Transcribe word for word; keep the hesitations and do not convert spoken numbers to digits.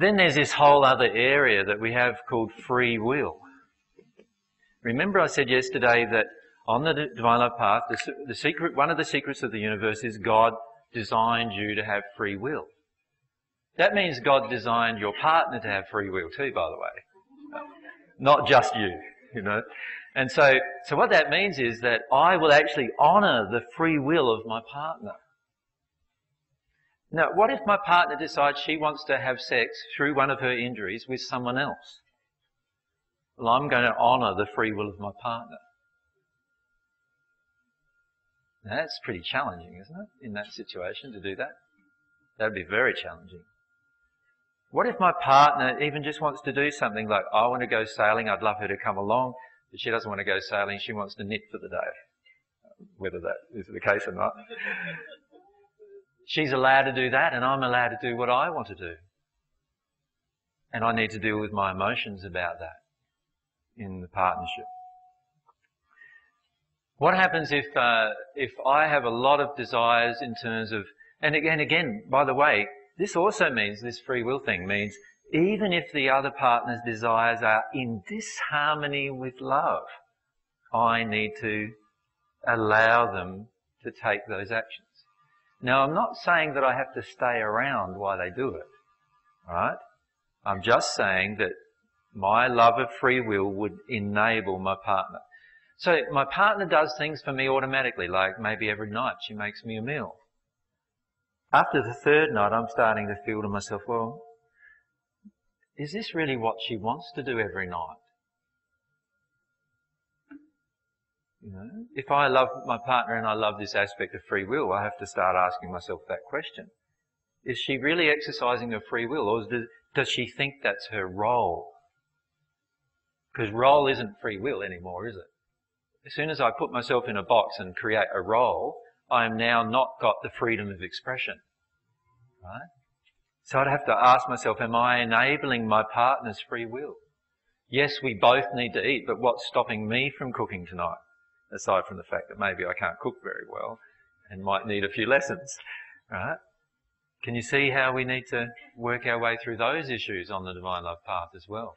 Then there's this whole other area that we have called free will. Remember I said yesterday that on the Divine Love Path, the, the secret, one of the secrets of the universe is God designed you to have free will. That means God designed your partner to have free will too, by the way. Not just you, you know. And so, so what that means is that I will actually honour the free will of my partner. Now, what if my partner decides she wants to have sex through one of her injuries with someone else? Well, I'm going to honour the free will of my partner. Now, that's pretty challenging, isn't it, in that situation to do that? That would be very challenging. What if my partner even just wants to do something like, I want to go sailing, I'd love her to come along, but she doesn't want to go sailing, she wants to knit for the day, whether that is the case or not. She's allowed to do that and I'm allowed to do what I want to do. And I need to deal with my emotions about that in the partnership. What happens if uh, if I have a lot of desires in terms of, and again, again, by the way, this also means, this free will thing means, even if the other partner's desires are in disharmony with love, I need to allow them to take those actions. Now, I'm not saying that I have to stay around while they do it, right? I'm just saying that my love of free will would enable my partner. So my partner does things for me automatically, like maybe every night she makes me a meal. After the third night, I'm starting to feel to myself, well, is this really what she wants to do every night? You know, if I love my partner and I love this aspect of free will, I have to start asking myself that question. Is she really exercising her free will, or does she think that's her role? Because role isn't free will anymore, is it? As soon as I put myself in a box and create a role, I am now not got the freedom of expression. Right? So I'd have to ask myself, am I enabling my partner's free will? Yes, we both need to eat, but what's stopping me from cooking tonight? Aside from the fact that maybe I can't cook very well and might need a few lessons, right? Can you see how we need to work our way through those issues on the Divine Love Path as well?